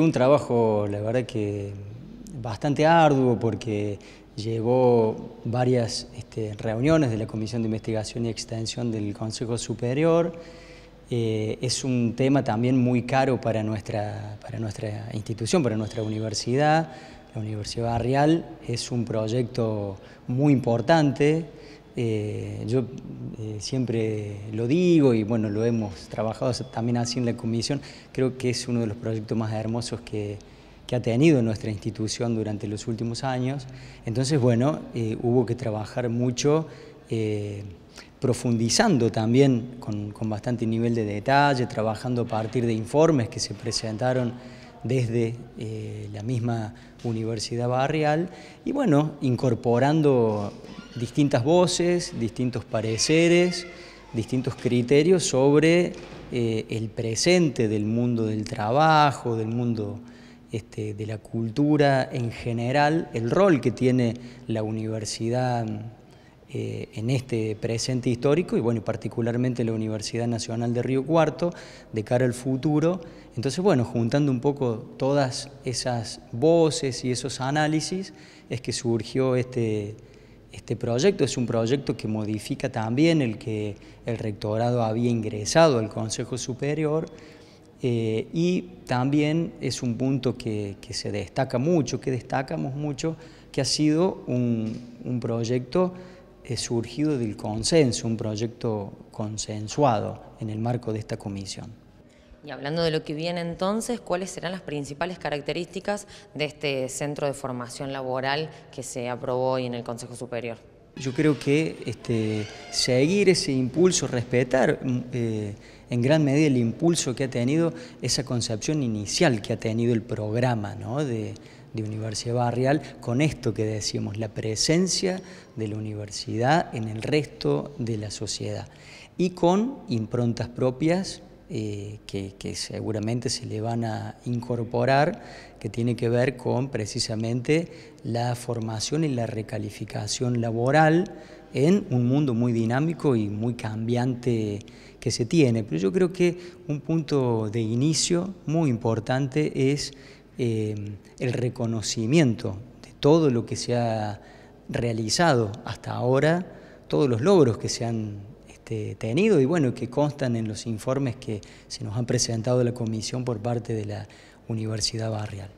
Un trabajo, la verdad que bastante arduo, porque llevó varias reuniones de la Comisión de Investigación y Extensión del Consejo Superior. Es un tema también muy caro para nuestra institución, para nuestra universidad. La Universidad Barrial es un proyecto muy importante. Yo siempre lo digo y bueno, lo hemos trabajado también así en la comisión. Creo que es uno de los proyectos más hermosos que ha tenido nuestra institución durante los últimos años. Entonces, bueno, hubo que trabajar mucho profundizando también con bastante nivel de detalle, trabajando a partir de informes que se presentaron desde la misma Universidad Barrial y bueno, incorporando distintas voces, distintos pareceres, distintos criterios sobre el presente del mundo del trabajo, del mundo de la cultura en general, el rol que tiene la universidad en este presente histórico y bueno, particularmente la Universidad Nacional de Río Cuarto de cara al futuro. Entonces, bueno, juntando un poco todas esas voces y esos análisis es que surgió este proyecto. Es un proyecto que modifica también el que el rectorado había ingresado al Consejo Superior y también es un punto que se destaca mucho, que destacamos mucho, que ha sido un proyecto surgido del consenso, un proyecto consensuado en el marco de esta comisión. Y hablando de lo que viene entonces, ¿cuáles serán las principales características de este Centro de Formación Laboral que se aprobó hoy en el Consejo Superior? Yo creo que seguir ese impulso, respetar en gran medida el impulso que ha tenido esa concepción inicial que ha tenido el programa, ¿no? de Universidad Barrial, con esto que decíamos, la presencia de la universidad en el resto de la sociedad y con improntas propias que seguramente se le van a incorporar, que tiene que ver con precisamente la formación y la recalificación laboral en un mundo muy dinámico y muy cambiante que se tiene. Pero yo creo que un punto de inicio muy importante es el reconocimiento de todo lo que se ha realizado hasta ahora, todos los logros que se han tenido y bueno, que constan en los informes que se nos han presentado de la comisión por parte de la Universidad Barrial.